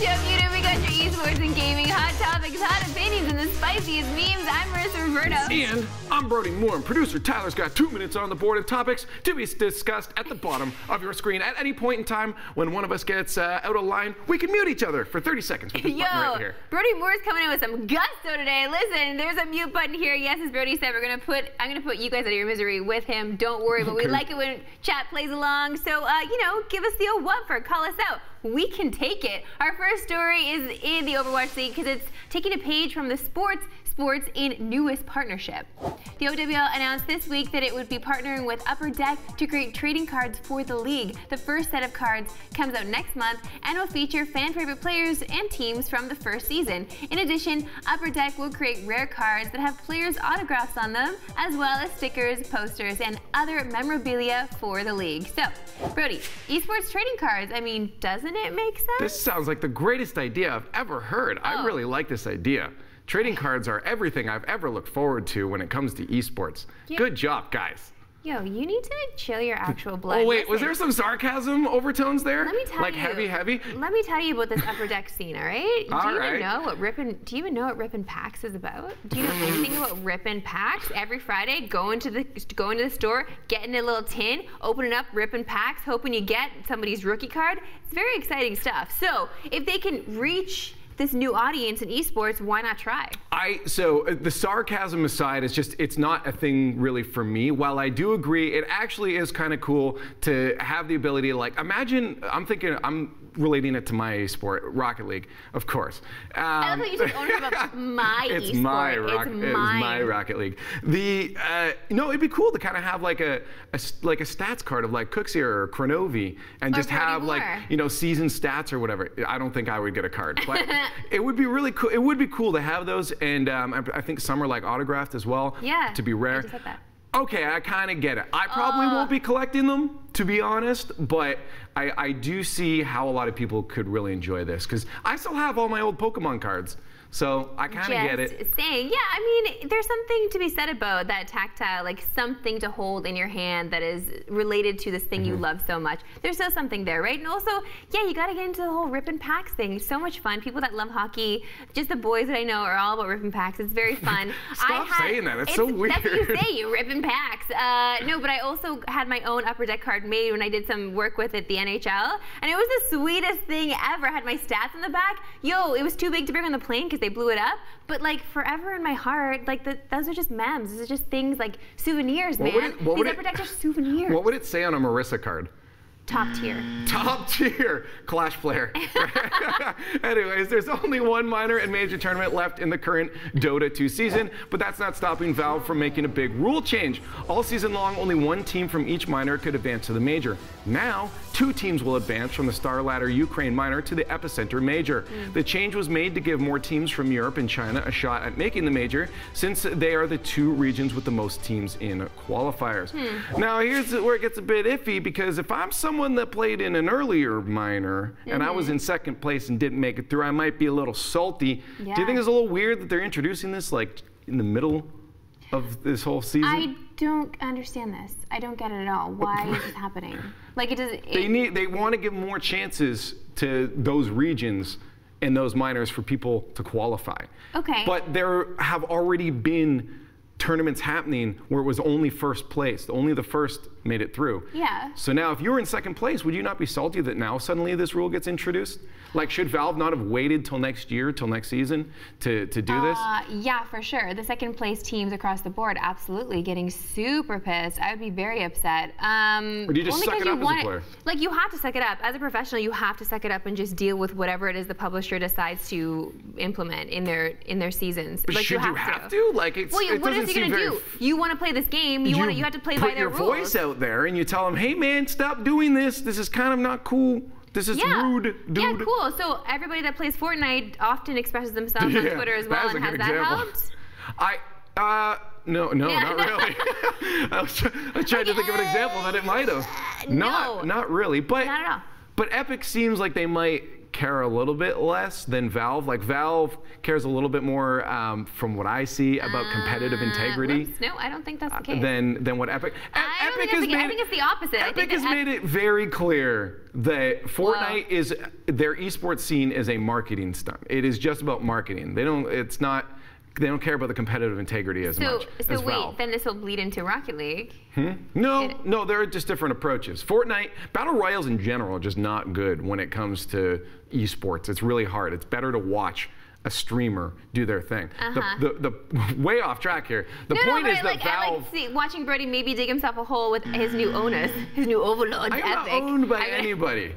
you up, YouTube? We got your esports and gaming, hot topics, hot opinions, and the spiciest memes. I'm Marissa Roberto. And I'm Brody Moore, and producer Tyler's got 2 minutes on the board of topics to be discussed at the bottom of your screen. At any point in time when one of us gets out of line, we can mute each other for 30 seconds with this button right here. Brody Moore's coming in with some gusto today. Listen, there's a mute button here. Yes, as Brody said, we're gonna put, I'm gonna put you guys out of your misery with him. Don't worry, but we like it when chat plays along. So you know, give us the old whopper, call us out. We can take it. Our first story is in the Overwatch League because it's taking a page from the sports in newest partnership. The OWL announced this week that it would be partnering with Upper Deck to create trading cards for the league. The first set of cards comes out next month and will feature fan favorite players and teams from the first season. In addition, Upper Deck will create rare cards that have players' autographs on them, as well as stickers, posters, and other memorabilia for the league. So, Brody, esports trading cards, I mean, doesn't it make sense? This sounds like the greatest idea I've ever heard. Oh. I really like this idea. Trading cards are everything I've ever looked forward to when it comes to esports. Yep. Good job, guys. Yo, you need to chill your actual blood. Oh wait, was there some sarcasm overtones there? Let me tell you. Like heavy? Let me tell you about this Upper Deck scene, all right? Do you even know what Rippin' Packs is about? Do you know anything about Rippin' Packs? Every Friday, go into the store, get in a little tin, open it up, Rippin' Packs, hoping you get somebody's rookie card. It's very exciting stuff. So, if they can reach this new audience in esports, why not try? So the sarcasm aside, it's just, it's not a thing really for me. While I do agree, it actually is kind of cool to have the ability to, like, imagine, I'm relating it to my sport, Rocket League, of course. I love that you took ownership of my esport. It's my Rocket League. No, it'd be cool to kind of have like a stats card of like Cooks here or Cronovi, and just have like, you know, season stats or whatever. I don't think I would get a card, but it would be really cool. It would be cool to have those, and I think some are like autographed as well. Yeah. To be rare. I just said that. Okay, I kind of get it. I probably won't be collecting them, to be honest, but I do see how a lot of people could really enjoy this, because I still have all my old Pokemon cards, so I kind of get it. Yeah, I mean, there's something to be said about that tactile, like something to hold in your hand that is related to this thing you love so much. There's still something there, right? And also, yeah, you got to get into the whole Rippin' Packs thing. So much fun. People that love hockey, just the boys that I know are all about Rippin' Packs. It's very fun. Stop saying that. It's so weird. That's what you say, you Rippin' Packs. No, but I also had my own Upper Deck card made when I did some work with it, the NHL, and it was the sweetest thing ever. I had my stats in the back. Yo, it was too big to bring on the plane because they blew it up, but like forever in my heart, like those are just memes. Those are just things, like souvenirs, man. These Upper Deck are souvenirs. What would it say on a Marissa card? Top tier. Top tier. Clash player. Anyways, there's only one minor and major tournament left in the current Dota 2 season, but that's not stopping Valve from making a big rule change. All season long, only one team from each minor could advance to the major. Now, two teams will advance from the Star Ladder Ukraine minor to the Epicenter major. The change was made to give more teams from Europe and China a shot at making the major, since they are the two regions with the most teams in qualifiers. Now, here's where it gets a bit iffy, because if I'm someone that played in an earlier minor and I was in second place and didn't make it through, I might be a little salty. Yeah. Do you think it's a little weird that they're introducing this like in the middle of this whole season? I don't understand this. I don't get it at all. Why is this happening? Like, it doesn't. They want to give more chances to those regions and those minors for people to qualify. Okay. But there have already been tournaments happening where it was only first place. Only the first made it through. Yeah. So now if you were in second place, would you not be salty that now suddenly this rule gets introduced? Like, should Valve not have waited till next year, till next season to do this? Yeah, for sure. The second place teams across the board absolutely getting super pissed. I would be very upset. Or do you just suck it up as a player? Like, you have to suck it up. As a professional, you have to suck it up and just deal with whatever it is the publisher decides to implement in their seasons. But like, should you have to? Like, it doesn't. What are you gonna do? You want to play this game. You have to play by their rules. Put your voice out there, and you tell them, "Hey, man, stop doing this. This is kind of not cool. This is rude, dude." Yeah, cool. So everybody that plays Fortnite often expresses themselves on Twitter as well, and has that helped? No, not really. I tried to think of an example that it might have. Not really, but Epic seems like they might care a little bit less than Valve. Like, Valve cares a little bit more, from what I see, about competitive integrity. Whoops, no, I don't think that's the case. Than what Epic. I think it's the opposite. Epic has made it very clear that Fortnite is, their esports scene is a marketing stunt. It is just about marketing. They don't. It's not. They don't care about the competitive integrity as much as Valve. So wait, then this will bleed into Rocket League. Hmm? No, there are just different approaches. Fortnite, battle royals in general are just not good when it comes to esports. It's really hard. It's better to watch a streamer do their thing. The way off track here. The point is that Valve. I like watching Brody maybe dig himself a hole with his new owners, his new overlord. I'm not owned by anybody.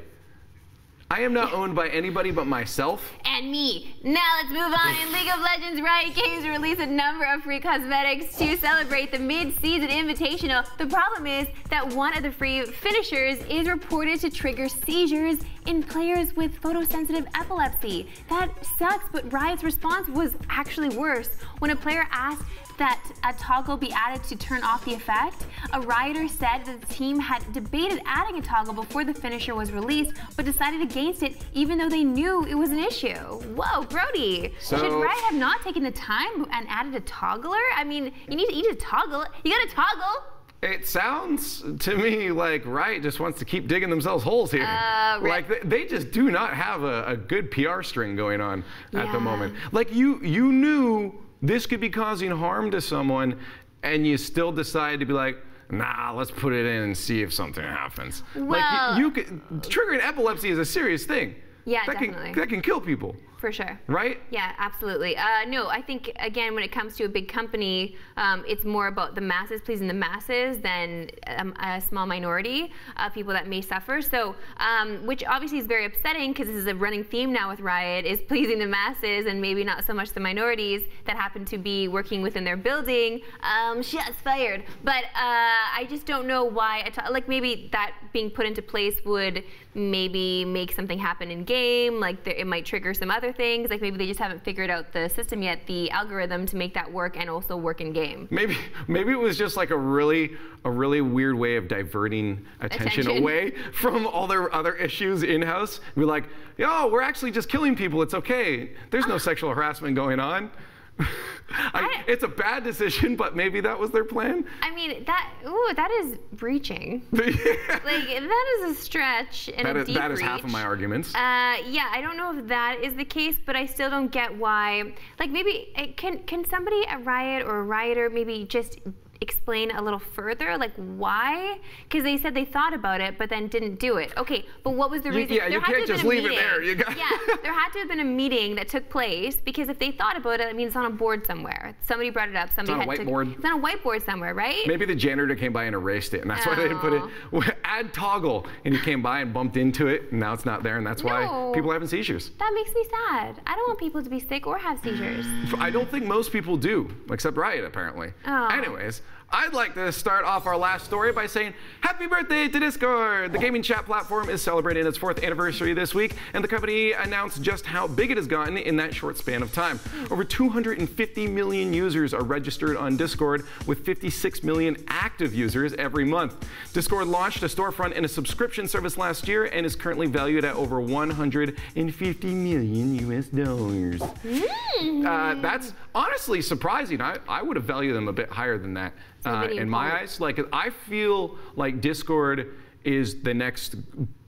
I am not owned by anybody but myself. And me. Now let's move on. In League of Legends, Riot Games released a number of free cosmetics to celebrate the mid-season invitational. The problem is that one of the free finishers is reported to trigger seizures in players with photosensitive epilepsy. That sucks, but Riot's response was actually worse. When a player asked that a toggle be added to turn off the effect, a rioter said that the team had debated adding a toggle before the finisher was released, but decided against it even though they knew it was an issue. Whoa, Brody. So, should Riot have not taken the time and added a toggler? I mean, you need to toggle. You gotta toggle. It sounds to me like Riot just wants to keep digging themselves holes here. Like they just do not have a good PR string going on at the moment. Like you knew this could be causing harm to someone, and you still decide to be like, nah, let's put it in and see if something happens. Well, like you could, triggering epilepsy is a serious thing. Yeah, that can kill people. For sure. Right? Yeah, absolutely. No, I think, again, when it comes to a big company, it's more about the masses, pleasing the masses, than a small minority of people that may suffer. So, which obviously is very upsetting, because this is a running theme now with Riot, is pleasing the masses and maybe not so much the minorities that happen to be working within their building. Shots fired. But I just don't know why, like maybe that being put into place would maybe make something happen in game, like it might trigger some other things, like maybe they just haven't figured out the system yet, the algorithm to make that work and also work in game. Maybe it was just like a really weird way of diverting attention away from all their other issues in-house. We're like, yo, we're actually just killing people. It's okay. There's no sexual harassment going on. It's a bad decision, but maybe that was their plan. I mean, that is breaching. Like, that is a stretch and a deep reach. That is half of my arguments. Yeah, I don't know if that is the case, but I still don't get why. Like, maybe can somebody at Riot or a rioter maybe just explain a little further, like why? Because they said they thought about it, but then didn't do it. Okay, but what was the reason? Yeah, you can't just leave it there. Yeah, there had to have been a meeting that took place, because if they thought about it, I mean, it's on a board somewhere. Somebody brought it up. Somebody had to. It's on a whiteboard somewhere, right? Maybe the janitor came by and erased it, and that's why they didn't put it. Add toggle, and he came by and bumped into it, and now it's not there, and that's why people are having seizures. That makes me sad. I don't want people to be sick or have seizures. I don't think most people do, except Riot, apparently. Oh. Anyways. I'd like to start off our last story by saying happy birthday to Discord. The gaming chat platform is celebrating its 4th anniversary this week, and the company announced just how big it has gotten in that short span of time. Over 250 million users are registered on Discord, with 56 million active users every month. Discord launched a storefront and a subscription service last year and is currently valued at over $150 million. That's honestly surprising. I would have valued them a bit higher than that. In my eyes, like, I feel like Discord is the next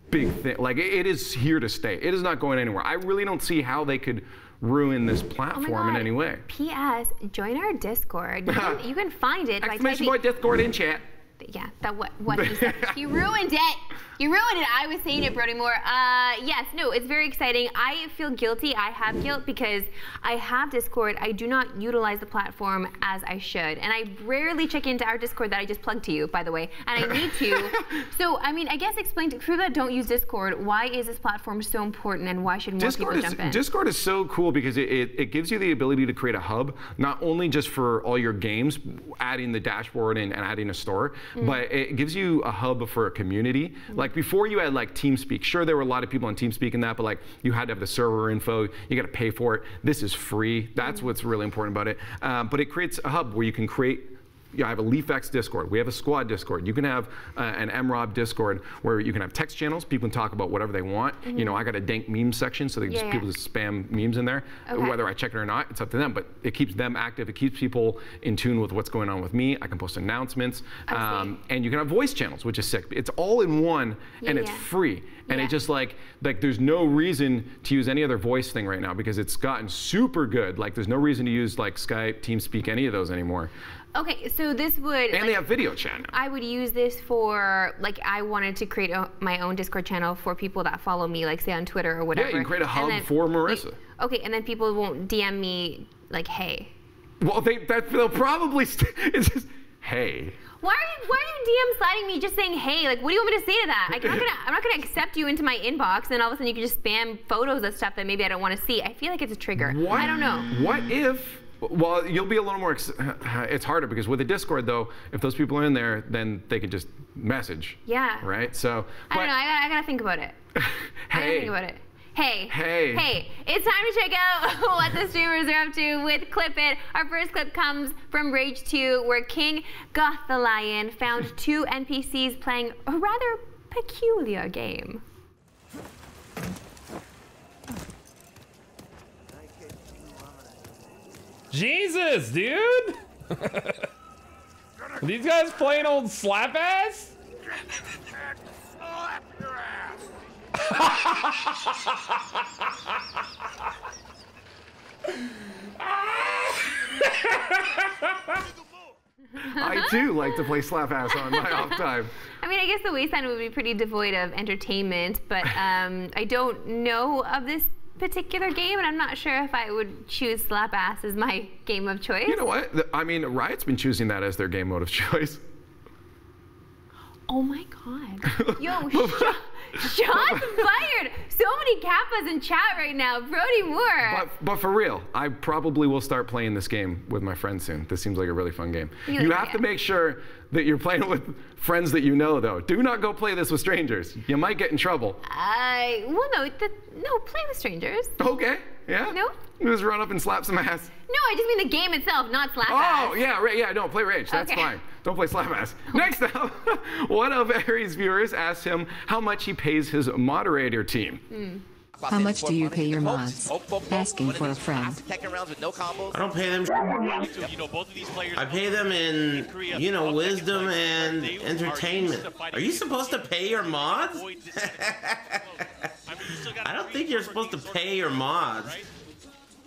big thing. Like, it is here to stay. It is not going anywhere. I really don't see how they could ruin this platform in any way. P.S. Join our Discord. You can find it by typing Discord in chat. Yeah, what he said. You ruined it. You ruined it. I was saying it, Brody Moore. Yes, no, it's very exciting. I feel guilty. I have guilt because I have Discord. I do not utilize the platform as I should. And I rarely check into our Discord that I just plugged to you, by the way. And I need to. So, I mean, I guess explain to people that don't use Discord, why is this platform so important and why should more people jump in? Discord is so cool because it gives you the ability to create a hub, not only just for all your games, adding the dashboard and adding a store, but it gives you a hub for a community. Like before you had like TeamSpeak. Sure, there were a lot of people on TeamSpeak and that, but like you had to have the server info. You got to pay for it. This is free. That's what's really important about it. But it creates a hub where you can create I have a liefx Discord. We have a squad Discord. You can have an MRob Discord where you can have text channels. People can talk about whatever they want. Mm-hmm. You know, I got a dank meme section, so they just, people just spam memes in there. Okay. Whether I check it or not, it's up to them. But it keeps them active. It keeps people in tune with what's going on with me. I can post announcements. And you can have voice channels, which is sick. It's all in one, and it's free. And it just like there's no reason to use any other voice thing right now because it's gotten super good. Like there's no reason to use like Skype, TeamSpeak, any of those anymore. Okay, so this would... And like, they have video channel. I would use this for, like, I wanted to create my own Discord channel for people that follow me, like, say, on Twitter or whatever. Yeah, you can create a hub for Marissa. Okay, and then people won't DM me, like, hey. Well, they'll probably... It's just, hey. Why are you DM sliding me just saying, hey? Like, what do you want me to say to that? Like, I'm not gonna accept you into my inbox, and all of a sudden you can just spam photos of stuff that maybe I don't want to see. I feel like it's a trigger. What? I don't know. What if... Well, you'll be a little more, it's harder because with a Discord though, if those people are in there, then they can just message. Yeah. Right? So. I don't know, I gotta think about it. Hey, it's time to check out what the streamers are up to with Clip It. Our first clip comes from Rage 2 where King Goth the Lion found two NPCs playing a rather peculiar game. Jesus, dude! Are these guys playing old slap ass? Slap your ass! I too like to play slap ass on my off time. I mean, I guess the wasteland would be pretty devoid of entertainment, but I don't know of this particular game, and I'm not sure if I would choose slap ass as my game of choice. You know what? I mean, Riot's been choosing that as their game mode of choice. Oh my God. Yo, shots fired. So many kappas in chat right now. Brody Moore. But for real, I probably will start playing this game with my friends soon. This seems like a really fun game. You have to make sure that you're playing with friends that you know, though. Do not go play this with strangers. You might get in trouble. Well, no, play with strangers. Okay. Yeah? No? You just run up and slap some ass. No, I just mean the game itself, not slap ass. Oh, yeah, right, yeah, no, play Rage. That's fine. Don't play slap ass. Okay. Next up, one of Aries' viewers asked him how much he pays his moderator team. How much do you pay your mods? Asking for a friend. I don't pay them. I pay them in, you know, wisdom and entertainment. Are you supposed to pay your mods? I don't think you're supposed to pay your mods.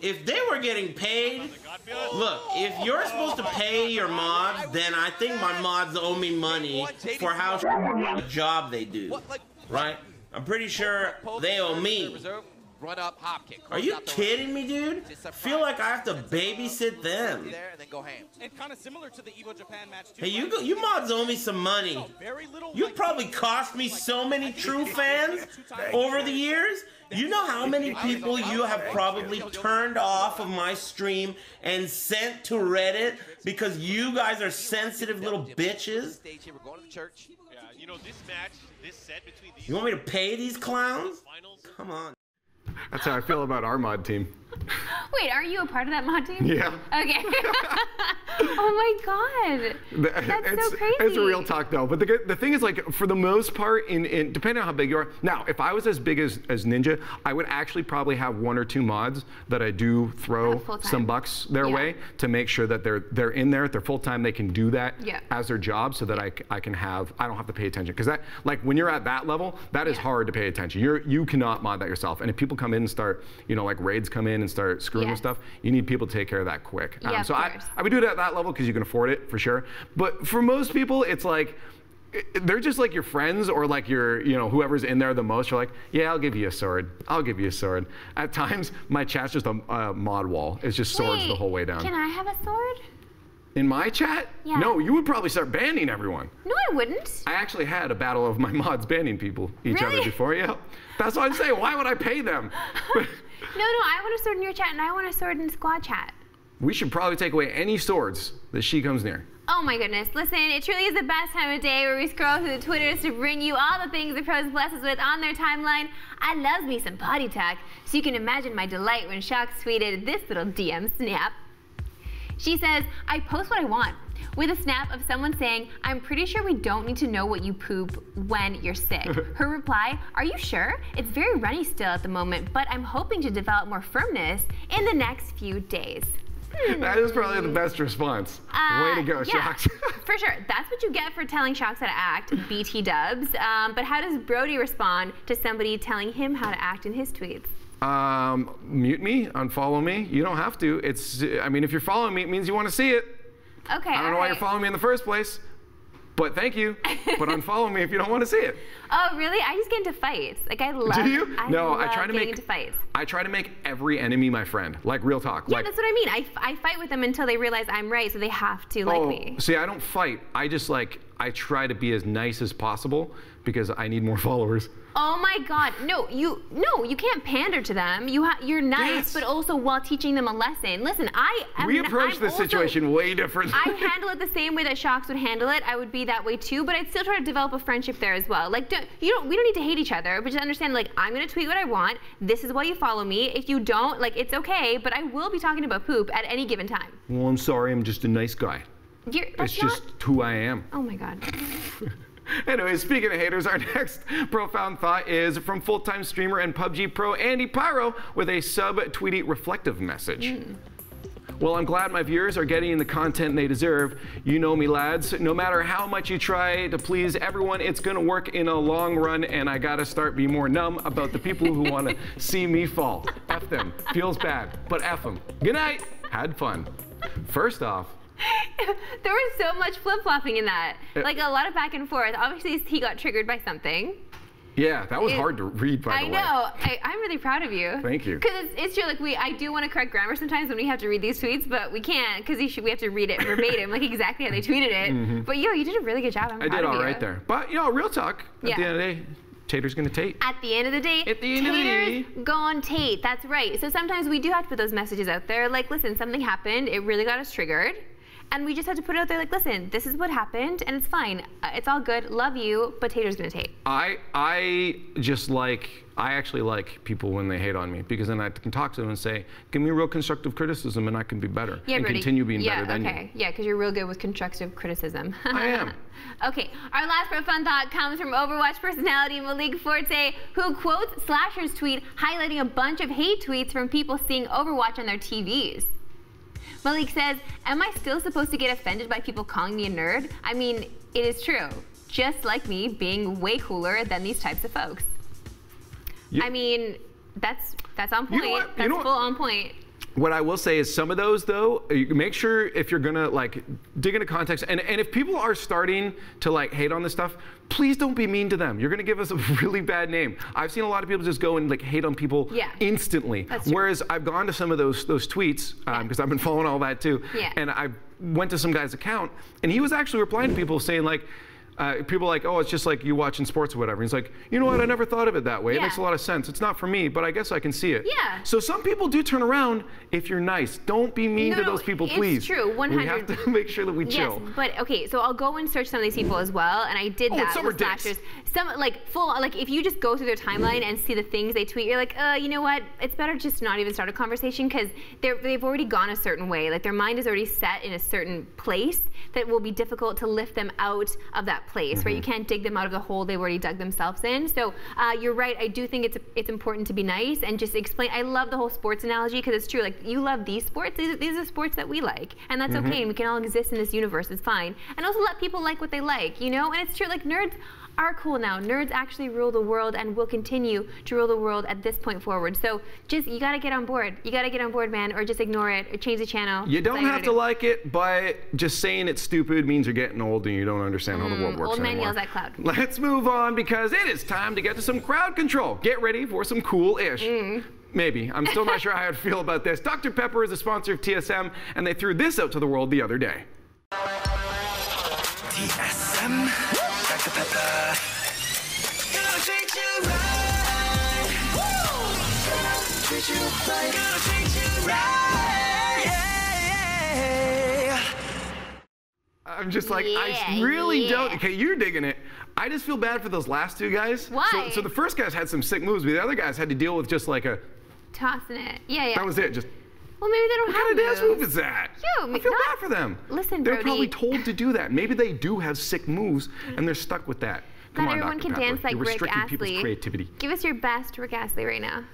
If they were getting paid, look, if you're supposed to pay your mods, then I think my mods owe me money for how a job they do, right? I'm pretty sure they owe me. Are you kidding me, dude? I feel like I have to babysit them. Hey, you mods owe me some money. You probably cost me so many true fans over the years. You know how many people you have probably turned off of my stream and sent to Reddit because you guys are sensitive little bitches? You want me to pay these clowns? Come on. That's how I feel about our mod team. Wait, are you a part of that mod team? Yeah. Okay. Oh my God. That's so crazy. It's a real talk though. But the thing is, like, for the most part, depending on how big you are. Now, if I was as big as Ninja, I would actually probably have one or two mods that I do throw some bucks their way to make sure that they're in there, they're full time, they can do that as their job, so that I don't have to pay attention, because that, like, when you're at that level, that is hard to pay attention. You cannot mod that yourself, and if people come in and start, you know, like raids come in and start screwing with stuff, you need people to take care of that quick. So I would do it at that level because you can afford it for sure. But for most people, it's like, they're just like your friends or like your, you know, whoever's in there the most. You're like, yeah, I'll give you a sword. I'll give you a sword. At times, my chat's just a mod wall. It's just swords the whole way down. Can I have a sword? In my chat? Yeah. No, you would probably start banning everyone. No, I wouldn't. I actually had a battle of my mods banning people, each other before. Yeah. That's what I'm saying. Why would I pay them? No, I want a sword in your chat, and I want a sword in squad chat. We should probably take away any swords that she comes near. Oh my goodness. Listen, it truly is the best time of day where we scroll through the Twitters to bring you all the things the pros bless us with on their timeline. I love me some potty talk, so you can imagine my delight when Shox tweeted this little DM snap. She says, I post what I want. with a snap of someone saying, "I'm pretty sure we don't need to know what you poop when you're sick." Her reply, "Are you sure? It's very runny still at the moment, but I'm hoping to develop more firmness in the next few days." That is probably the best response. Way to go, yeah, Shox. For sure. That's what you get for telling Shox how to act, BT dubs. But how does Brody respond to somebody telling him how to act in his tweets? Mute me, unfollow me. You don't have to. It's, I mean, if you're following me, it means you want to see it. Okay. I don't know why you're following me in the first place, but thank you. But unfollow me if you don't want to see it. Oh, really? I just get into fights. Like, I love. Do you? I try to make every enemy my friend. Like, real talk. Yeah, like, that's what I mean. I fight with them until they realize I'm right, so they have to like me. See, I don't fight. I just, like, I try to be as nice as possible because I need more followers. Oh my God! No, you can't pander to them. You're nice, but also while teaching them a lesson. Listen, we approach this situation way differently. I handle it the same way that Shox would handle it. I would be that way too, but I'd still try to develop a friendship there as well. Like, we don't need to hate each other, but just understand, like, I'm gonna tweet what I want. This is why you follow me. If you don't, like, it's okay. But I will be talking about poop at any given time. Well, I'm sorry. I'm just a nice guy. It's just who I am. Oh my God. Anyway, speaking of haters, our next profound thought is from full-time streamer and PUBG pro Andy Pyro with a sub-tweety reflective message. Well, I'm glad my viewers are getting the content they deserve. You know me, lads. No matter how much you try to please everyone, it's gonna work in a long run, and I gotta start being more numb about the people who wanna see me fall. F them. Feels bad, but F them. Good night. Had fun. First off, there was so much flip-flopping in that. Like, a lot of back and forth. Obviously, he got triggered by something. Yeah, that was hard to read, by the way. I know. I'm really proud of you. Thank you. Because it's true. Like, I do want to correct grammar sometimes when we have to read these tweets, but we can't because we have to read it verbatim, like exactly how they tweeted it. But, yo, you did a really good job. I'm proud of you. I did all right there. But, you know, real talk, at the end of the day, Tater's gonna tate. At the end of the day, Tater's gone tate. That's right. So sometimes we do have to put those messages out there. Like, listen, something happened. It really got us triggered. And we just had to put it out there, like, listen, this is what happened, and it's fine. It's all good. Love you, but Tater's gonna tate. I actually like people when they hate on me, because then I can talk to them and say, give me real constructive criticism, and I can be better, and continue being better than you. Yeah, because you're real good with constructive criticism. I am. Okay, our last profound thought comes from Overwatch personality Malik Forte, who quotes Slasher's tweet, highlighting a bunch of hate tweets from people seeing Overwatch on their TVs. Malik says, "Am I still supposed to get offended by people calling me a nerd? I mean, it is true. Just like me being way cooler than these types of folks." I mean, that's on point. That's full on point. What I will say is some of those, though, make sure if you're gonna, like, dig into context, and if people are starting to, like, hate on this stuff, please don't be mean to them. You're gonna give us a really bad name. I've seen a lot of people just go and, like, hate on people instantly. Whereas I've gone to some of those tweets, because I've been following all that too, and I went to some guy's account, and he was actually replying to people saying, like, people are like, oh, it's just like you watching sports or whatever. And he's like, you know what? I never thought of it that way. It makes a lot of sense. It's not for me, but I guess I can see it. Yeah. So some people do turn around if you're nice. Don't be mean to those people, please. It's true, 100. We have to make sure that we chill. Yes, but okay, so I'll go and search some of these people as well, and I did that with Slashers. Some, like, full, like, if you just go through their timeline and see the things they tweet, you're like, you know what? It's better just not even start a conversation because they've already gone a certain way. Like, their mind is already set in a certain place that will be difficult to lift them out of that place, where you can't dig them out of the hole they've already dug themselves in. So you're right. I do think it's important to be nice and just explain. I love the whole sports analogy because it's true. Like, you love these sports. These are sports that we like, and that's okay. And we can all exist in this universe. It's fine. And also let people like what they like, you know. And it's true. Like, nerds are cool now. Nerds actually rule the world and will continue to rule the world at this point forward. So just, you gotta get on board. You gotta get on board, man, or just ignore it or change the channel. You don't have to like it, but just saying it's stupid means you're getting old and you don't understand how the world works anymore. Old man yells at cloud. Let's move on because it is time to get to some crowd control. Get ready for some cool-ish. Maybe. I'm still not sure how I'd feel about this. Dr. Pepper is a sponsor of TSM, and they threw this out to the world the other day. TSM. Dr. Pepper. Gonna treat you right. Woo! Treat you right. Gonna treat you right. Yeah. I'm just like, I really don't. Okay, you're digging it. I just feel bad for those last two guys. Why? So the first guys had some sick moves, but the other guys had to deal with just like a tossing it. Yeah, yeah. That was it. Just. Well, maybe they don't have moves. What kind of dance move is that? I feel bad for them. Listen, Brody. They're probably told to do that. Maybe they do have sick moves, and they're stuck with that. Not everyone can dance like Rick Astley. Creativity. Give us your best Rick Astley right now.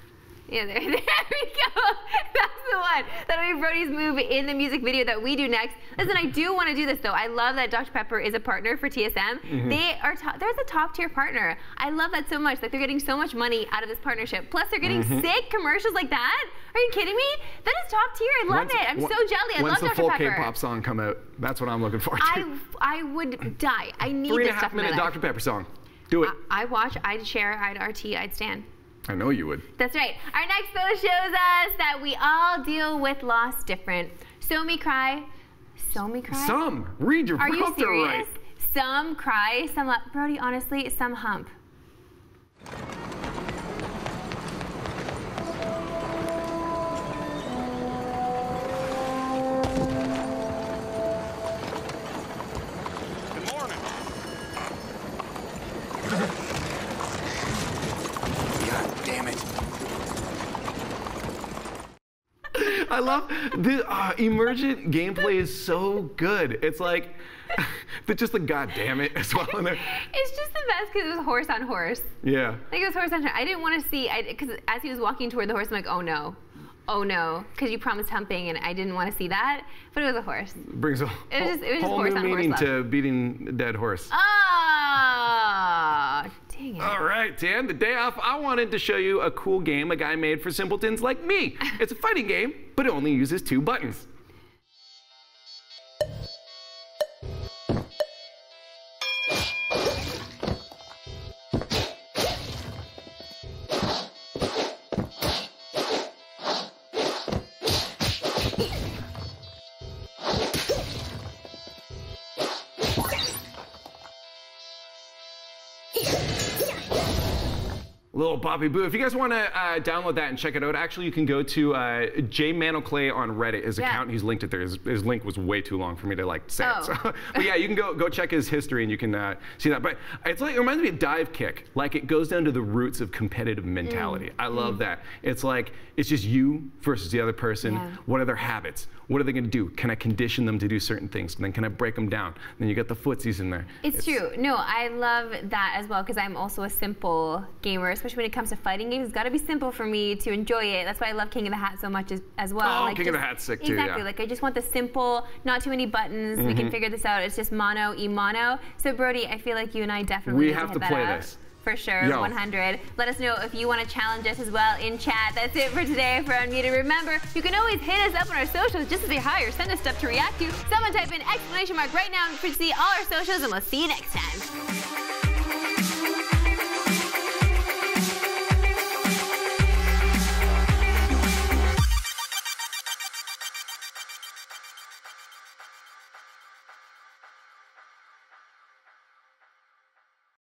Yeah, there we go. That's the one. That'll be Brody's move in the music video that we do next. Listen, I do want to do this though. I love that Dr. Pepper is a partner for TSM. They are they're the top tier partner. I love that so much. Like they're getting so much money out of this partnership. Plus they're getting sick commercials like that. Are you kidding me? That is top tier. I love it. I'm so jelly. I love Dr. Pepper. When's the full K-pop song come out? That's what I'm looking forward to. I would die. I need this stuff in my life. 3.5 minute Dr. Pepper song. Do it. I watch. I'd share. I'd RT. I'd stand. I know you would. That's right. Our next photo shows us that we all deal with loss different. Some cry. Some cry. Some. Read your prompter right. Some cry. Some laugh. Brody, honestly, some hump. I love the emergent gameplay is so good. It's like, just the goddamn it as well in there. It's just the best because it was horse on horse. Yeah. I think it was horse on horse. I didn't want to see, because as he was walking toward the horse, I'm like, oh no. Oh no, because you promised humping, and I didn't want to see that. But it was a horse. Brings a whole horse new on meaning horse to beating a dead horse. Oh, dang it! All right, Dan. The day off. I wanted to show you a cool game a guy made for simpletons like me. It's a fighting game, but it only uses 2 buttons. Little Bobby Boo. If you guys want to download that and check it out, actually, you can go to Jay Manoclay on Reddit. His account, he's linked it there. His link was way too long for me to like say it. So. But yeah, you can go check his history and you can see that. But it's like, it reminds me of Dive Kick. Like it goes down to the roots of competitive mentality. I love that. It's like, it's just you versus the other person. What are their habits? What are they going to do? Can I condition them to do certain things? And then can I break them down? And then you got the footsies in there. It's true. No, I love that as well because I'm also a simple gamer, especially when it comes to fighting games. It's got to be simple for me to enjoy it. That's why I love King of the Hat so much as well. Oh, like King of the Hat's sick too, yeah. Like I just want the simple, not too many buttons. We can figure this out. It's just mono, e-mono. So Brody, I feel like you and I definitely need to hit that up. We have to play this. For sure, 100. Let us know if you want to challenge us as well in chat. That's it for today for Unmuted. Remember, you can always hit us up on our socials just to say hi or send us stuff to react to. Someone type in exclamation mark right now to see all our socials, and we'll see you next time.